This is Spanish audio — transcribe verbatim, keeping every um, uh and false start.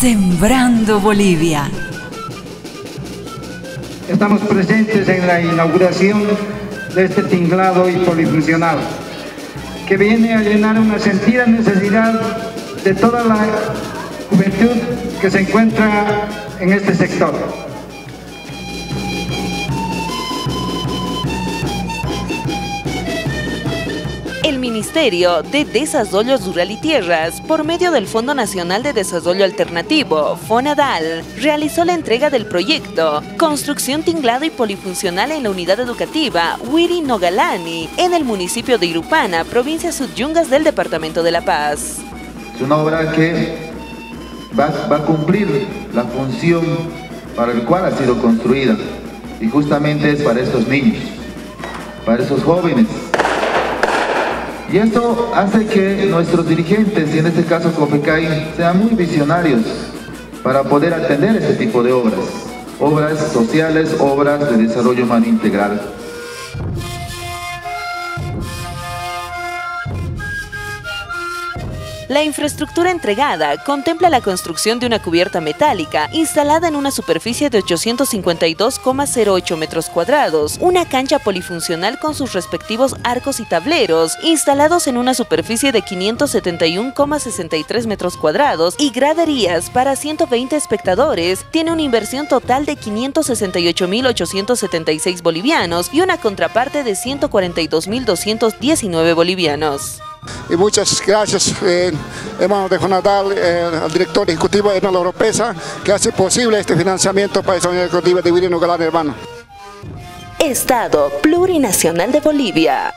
Sembrando Bolivia. Estamos presentes en la inauguración de este tinglado y polifuncional, que viene a llenar una sentida necesidad de toda la juventud que se encuentra en este sector. El Ministerio de Desarrollo Rural y Tierras, por medio del Fondo Nacional de Desarrollo Alternativo, FONADAL, realizó la entrega del proyecto Construcción Tinglado y Polifuncional en la Unidad Educativa Huiri Nogalani, en el municipio de Irupana, provincia Sud Yungas del Departamento de La Paz. Es una obra que va, va a cumplir la función para la cual ha sido construida, y justamente es para estos niños, para esos jóvenes. Y esto hace que nuestros dirigentes, y en este caso COFECAI, sean muy visionarios para poder atender este tipo de obras, obras sociales, obras de desarrollo humano integral. La infraestructura entregada contempla la construcción de una cubierta metálica instalada en una superficie de ochocientos cincuenta y dos coma cero ocho metros cuadrados, una cancha polifuncional con sus respectivos arcos y tableros instalados en una superficie de quinientos setenta y uno coma sesenta y tres metros cuadrados y graderías para ciento veinte espectadores, tiene una inversión total de quinientos sesenta y ocho mil ochocientos setenta y seis bolivianos y una contraparte de ciento cuarenta y dos mil doscientos diecinueve bolivianos. Y muchas gracias, eh, hermano de FONADAL, eh, al director ejecutivo Erlan Oropeza, que hace posible este financiamiento para esta unidad educativa de Huiri Nogalani, hermano. Estado Plurinacional de Bolivia.